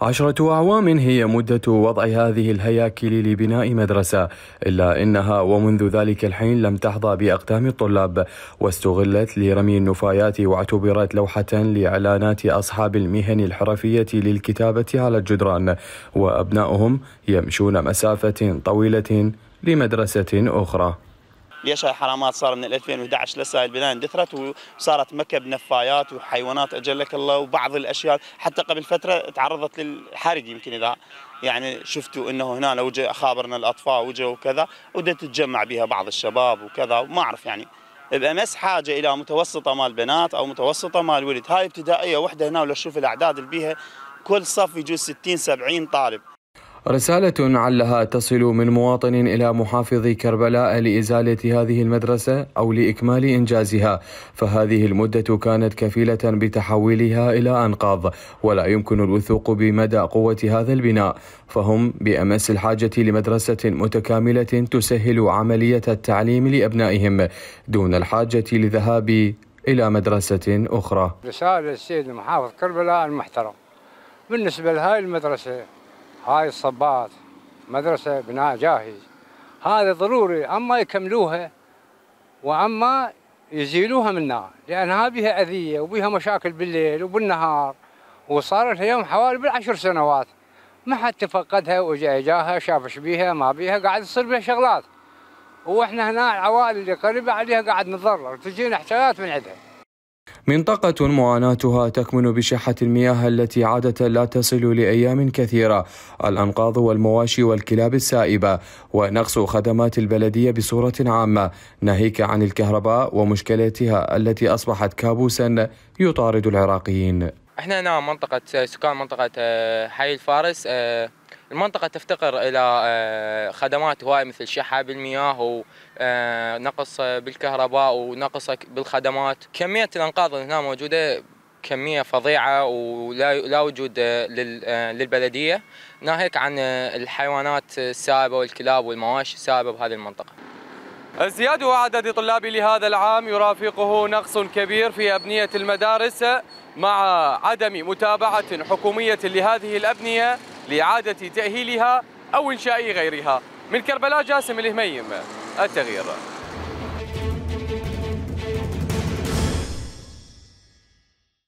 10 أعوام هي مدة وضع هذه الهياكل لبناء مدرسة، إلا أنها ومنذ ذلك الحين لم تحظى بأقدام الطلاب، واستغلت لرمي النفايات واعتبرت لوحة لإعلانات أصحاب المهن الحرفية للكتابة على الجدران، وأبنائهم يمشون مسافة طويلة لمدرسة أخرى. ليش هاي حرامات؟ صار من 2011 لسه هاي البنايه اندثرت وصارت مكب نفايات وحيوانات اجلك الله وبعض الاشياء، حتى قبل فتره تعرضت للحريق. يمكن اذا يعني شفتوا انه هنا لو جاء خابرنا الاطفاء وجوا وكذا وبدت تتجمع بها بعض الشباب وكذا، وما اعرف يعني بامس حاجه الى متوسطه مال بنات او متوسطه مال ولد. هاي ابتدائيه وحده هنا، ولو تشوف الاعداد اللي بيها كل صف يجوز 60-70 طالب. رسالة علها تصل من مواطن إلى محافظ كربلاء لإزالة هذه المدرسة أو لإكمال إنجازها، فهذه المدة كانت كفيلة بتحويلها إلى أنقاض، ولا يمكن الوثوق بمدى قوة هذا البناء، فهم بأمس الحاجة لمدرسة متكاملة تسهل عملية التعليم لأبنائهم دون الحاجة للذهاب إلى مدرسة أخرى. رسالة السيد محافظ كربلاء المحترم بالنسبة لهذه المدرسة، هاي الصبات مدرسة بناء جاهز، هذا ضروري، أما يكملوها وأما يزيلوها منا، لأنها بها أذية وبها مشاكل بالليل وبالنهار، وصارت اليوم حوالي بال10 سنوات ما حد تفقدها وجا جاها شافش بيها ما بيها، قاعد يصير بها شغلات، وإحنا هنا العوائل اللي قريبة عليها قاعد نتضرر، تجينا احتياجات من عندها. منطقة معاناتها تكمن بشحة المياه التي عادة لا تصل لأيام كثيرة، الأنقاض والمواشي والكلاب السائبة، ونقص خدمات البلدية بصورة عامة، ناهيك عن الكهرباء ومشكلتها التي أصبحت كابوسا يطارد العراقيين. احنا هنا منطقة سكان منطقة حي الفارس، المنطقة تفتقر إلى خدمات هواية مثل شحة بالمياه ونقص بالكهرباء ونقص بالخدمات. كمية الأنقاض اللي هنا موجودة كمية فظيعة ولا وجود للبلدية، ناهيك عن الحيوانات السائبة والكلاب والمواشي السائبة بهذه المنطقة. ازدياد عدد طلاب لهذا العام يرافقه نقص كبير في أبنية المدارس، مع عدم متابعة حكومية لهذه الأبنية لإعادة تأهيلها أو إنشاء غيرها. من كربلاء، جاسم الهميم، التغيير.